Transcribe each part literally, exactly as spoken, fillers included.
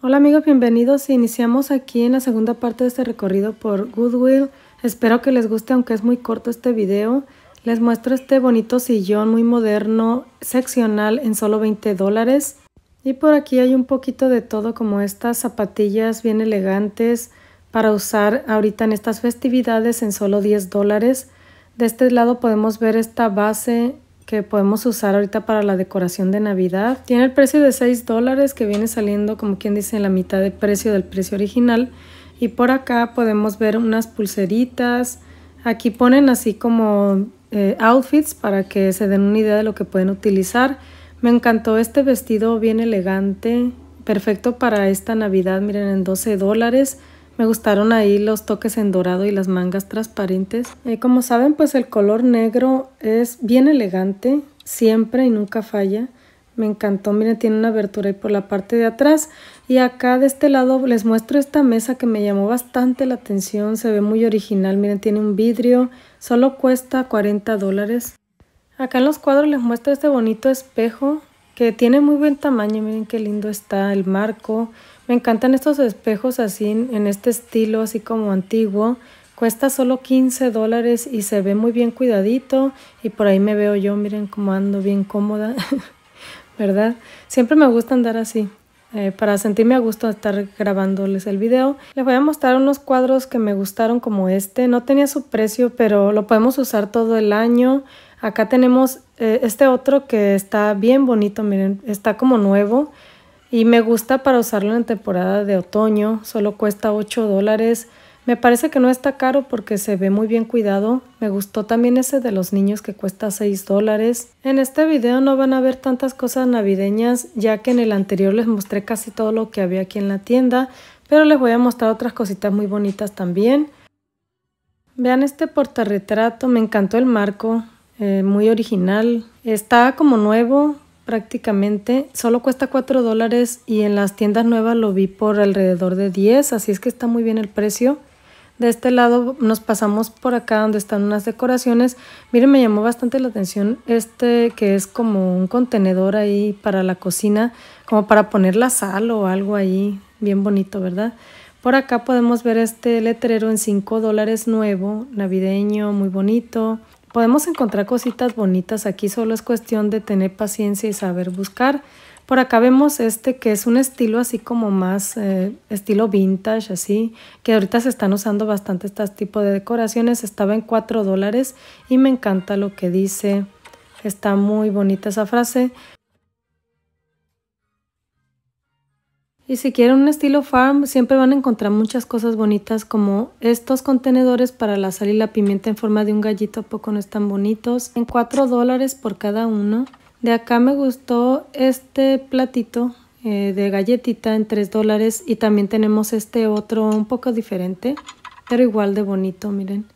Hola amigos, bienvenidos. Iniciamos aquí en la segunda parte de este recorrido por Goodwill. Espero que les guste, aunque es muy corto este video. Les muestro este bonito sillón muy moderno, seccional, en solo veinte dólares. Y por aquí hay un poquito de todo, como estas zapatillas bien elegantes para usar ahorita en estas festividades en solo diez dólares. De este lado podemos ver esta base que podemos usar ahorita para la decoración de Navidad. Tiene el precio de seis dólares, que viene saliendo, como quien dice, en la mitad de precio del precio original. Y por acá podemos ver unas pulseritas. Aquí ponen así como eh, outfits para que se den una idea de lo que pueden utilizar. Me encantó este vestido bien elegante, perfecto para esta Navidad. Miren, en doce dólares. Me gustaron ahí los toques en dorado y las mangas transparentes. Eh, como saben, pues el color negro es bien elegante, siempre y nunca falla. Me encantó. Miren, tiene una abertura ahí por la parte de atrás. Y acá de este lado les muestro esta mesa que me llamó bastante la atención. Se ve muy original. Miren, tiene un vidrio. Solo cuesta cuarenta dólares. Acá en los cuadros les muestro este bonito espejo que tiene muy buen tamaño. Miren qué lindo está el marco. Me encantan estos espejos así, en este estilo, así como antiguo. Cuesta solo quince dólares y se ve muy bien cuidadito. Y por ahí me veo yo, miren cómo ando bien cómoda, ¿verdad? Siempre me gusta andar así, eh, para sentirme a gusto de estar grabándoles el video. Les voy a mostrar unos cuadros que me gustaron, como este. No tenía su precio, pero lo podemos usar todo el año. Acá tenemos eh, este otro que está bien bonito, miren, está como nuevo. Y me gusta para usarlo en temporada de otoño. Solo cuesta ocho dólares. Me parece que no está caro porque se ve muy bien cuidado. Me gustó también ese de los niños que cuesta seis dólares. En este video no van a ver tantas cosas navideñas, ya que en el anterior les mostré casi todo lo que había aquí en la tienda. Pero les voy a mostrar otras cositas muy bonitas también. Vean este portarretrato. Me encantó el marco. Eh, muy original. Está como nuevo prácticamente. Solo cuesta cuatro dólares y en las tiendas nuevas lo vi por alrededor de diez, así es que está muy bien el precio. De este lado nos pasamos por acá donde están unas decoraciones. Miren, me llamó bastante la atención este que es como un contenedor ahí para la cocina, como para poner la sal o algo ahí, bien bonito, ¿verdad? Por acá podemos ver este letrero en cinco dólares nuevo, navideño, muy bonito. Podemos encontrar cositas bonitas aquí, solo es cuestión de tener paciencia y saber buscar. Por acá vemos este que es un estilo así como más eh, estilo vintage, así que ahorita se están usando bastante este tipo de decoraciones. Estaba en cuatro dólares y me encanta lo que dice. Está muy bonita esa frase. Y si quieren un estilo farm, siempre van a encontrar muchas cosas bonitas, como estos contenedores para la sal y la pimienta en forma de un gallito. ¿A poco no están bonitos? En cuatro dólares por cada uno. De acá me gustó este platito eh, de galletita en tres dólares. Y también tenemos este otro un poco diferente, pero igual de bonito, miren.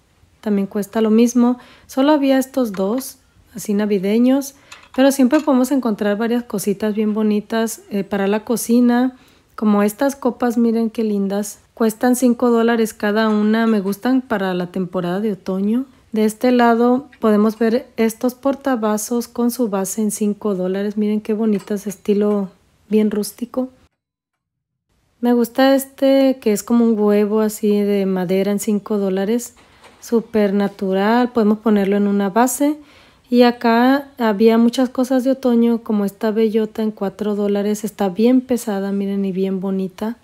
También cuesta lo mismo. Solo había estos dos, así navideños. Pero siempre podemos encontrar varias cositas bien bonitas eh, para la cocina. Como estas copas, miren qué lindas. Cuestan cinco dólares cada una. Me gustan para la temporada de otoño. De este lado podemos ver estos portavasos con su base en cinco dólares. Miren qué bonitas, estilo bien rústico. Me gusta este que es como un huevo así de madera en cinco dólares. Súper natural. Podemos ponerlo en una base. Y acá había muchas cosas de otoño, como esta bellota en cuatro dólares. Está bien pesada, miren, y bien bonita.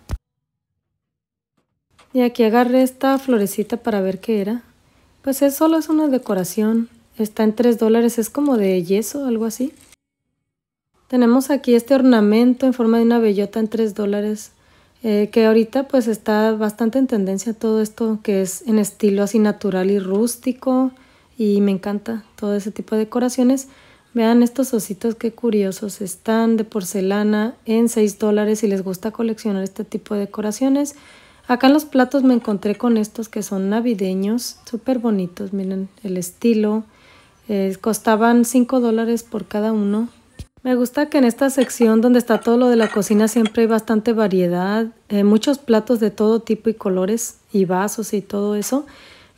Y aquí agarré esta florecita para ver qué era. Pues es, solo es una decoración. Está en tres dólares, es como de yeso, algo así. Tenemos aquí este ornamento en forma de una bellota en tres dólares. Eh, que ahorita pues está bastante en tendencia todo esto que es en estilo así natural y rústico. Y me encanta todo ese tipo de decoraciones. Vean estos ositos, qué curiosos están, de porcelana en seis dólares si les gusta coleccionar este tipo de decoraciones. Acá en los platos me encontré con estos que son navideños, súper bonitos, miren el estilo. Eh, costaban cinco dólares por cada uno. Me gusta que en esta sección donde está todo lo de la cocina siempre hay bastante variedad. Eh, muchos platos de todo tipo y colores y vasos y todo eso.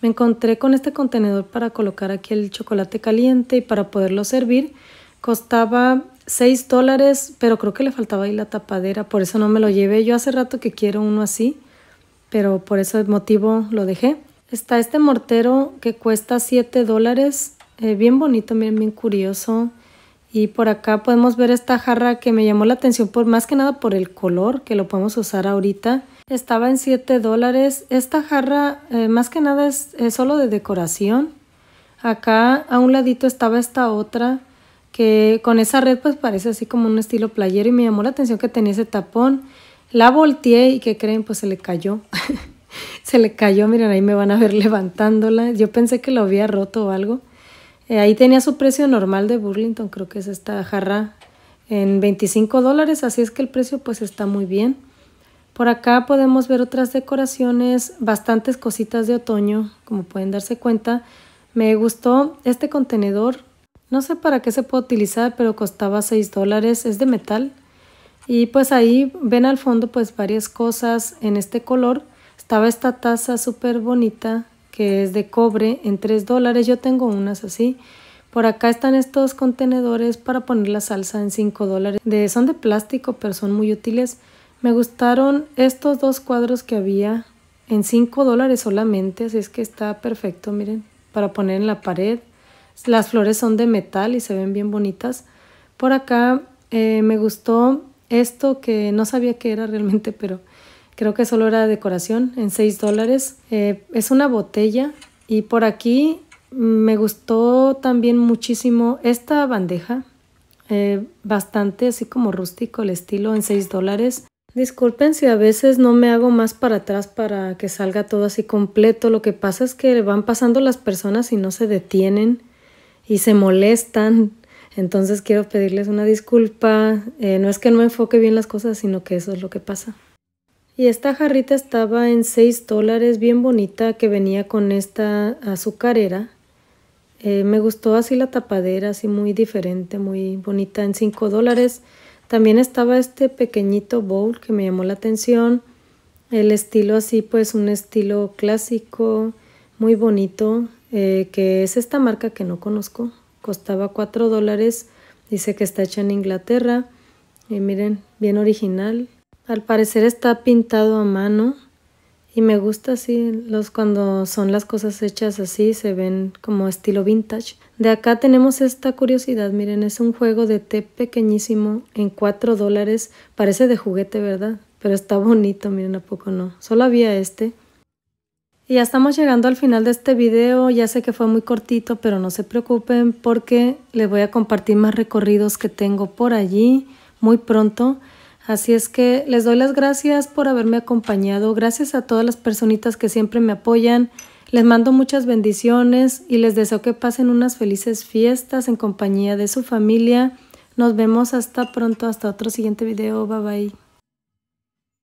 Me encontré con este contenedor para colocar aquí el chocolate caliente y para poderlo servir. Costaba seis dólares, pero creo que le faltaba ahí la tapadera, por eso no me lo llevé. Yo hace rato que quiero uno así, pero por ese motivo lo dejé. Está este mortero que cuesta siete dólares, eh, bien bonito, bien, bien curioso. Y por acá podemos ver esta jarra que me llamó la atención, por más que nada por el color, que lo podemos usar ahorita. Estaba en siete dólares. Esta jarra eh, más que nada es, es solo de decoración. Acá a un ladito estaba esta otra, que con esa red pues parece así como un estilo playero, y me llamó la atención que tenía ese tapón. La volteé y ¿qué creen? Pues se le cayó. Se le cayó, miren, ahí me van a ver levantándola. Yo pensé que lo había roto o algo. Eh, ahí tenía su precio normal de Burlington, creo que es esta jarra, en veinticinco dólares, así es que el precio pues está muy bien. Por acá podemos ver otras decoraciones, bastantes cositas de otoño, como pueden darse cuenta. Me gustó este contenedor, no sé para qué se puede utilizar, pero costaba seis dólares, es de metal. Y pues ahí ven al fondo pues varias cosas en este color. Estaba esta taza súper bonita que es de cobre en tres dólares, yo tengo unas así. Por acá están estos contenedores para poner la salsa en cinco dólares, de, son de plástico pero son muy útiles. Me gustaron estos dos cuadros que había en cinco dólares solamente, así es que está perfecto, miren, para poner en la pared. Las flores son de metal y se ven bien bonitas. Por acá eh, me gustó esto que no sabía qué era realmente, pero creo que solo era de decoración, en seis dólares. Eh, es una botella. Y por aquí me gustó también muchísimo esta bandeja, eh, bastante así como rústico el estilo, en seis dólares. Disculpen si a veces no me hago más para atrás para que salga todo así completo. Lo que pasa es que van pasando las personas y no se detienen y se molestan. Entonces quiero pedirles una disculpa. Eh, no es que no enfoque bien las cosas, sino que eso es lo que pasa. Y esta jarrita estaba en seis dólares, bien bonita, que venía con esta azucarera. Eh, me gustó así la tapadera, así muy diferente, muy bonita, en cinco dólares. También estaba este pequeñito bowl que me llamó la atención. El estilo así, pues un estilo clásico, muy bonito, eh, que es esta marca que no conozco. Costaba cuatro dólares, dice que está hecha en Inglaterra. Y miren, bien original. Al parecer está pintado a mano y me gusta así, los, cuando son las cosas hechas así, se ven como estilo vintage. De acá tenemos esta curiosidad, miren, es un juego de té pequeñísimo en cuatro dólares. Parece de juguete, ¿verdad? Pero está bonito, miren, ¿a poco no? Solo había este. Y ya estamos llegando al final de este video. Ya sé que fue muy cortito, pero no se preocupen porque les voy a compartir más recorridos que tengo por allí muy pronto. Así es que les doy las gracias por haberme acompañado. Gracias a todas las personitas que siempre me apoyan. Les mando muchas bendiciones y les deseo que pasen unas felices fiestas en compañía de su familia. Nos vemos hasta pronto, hasta otro siguiente video. Bye bye.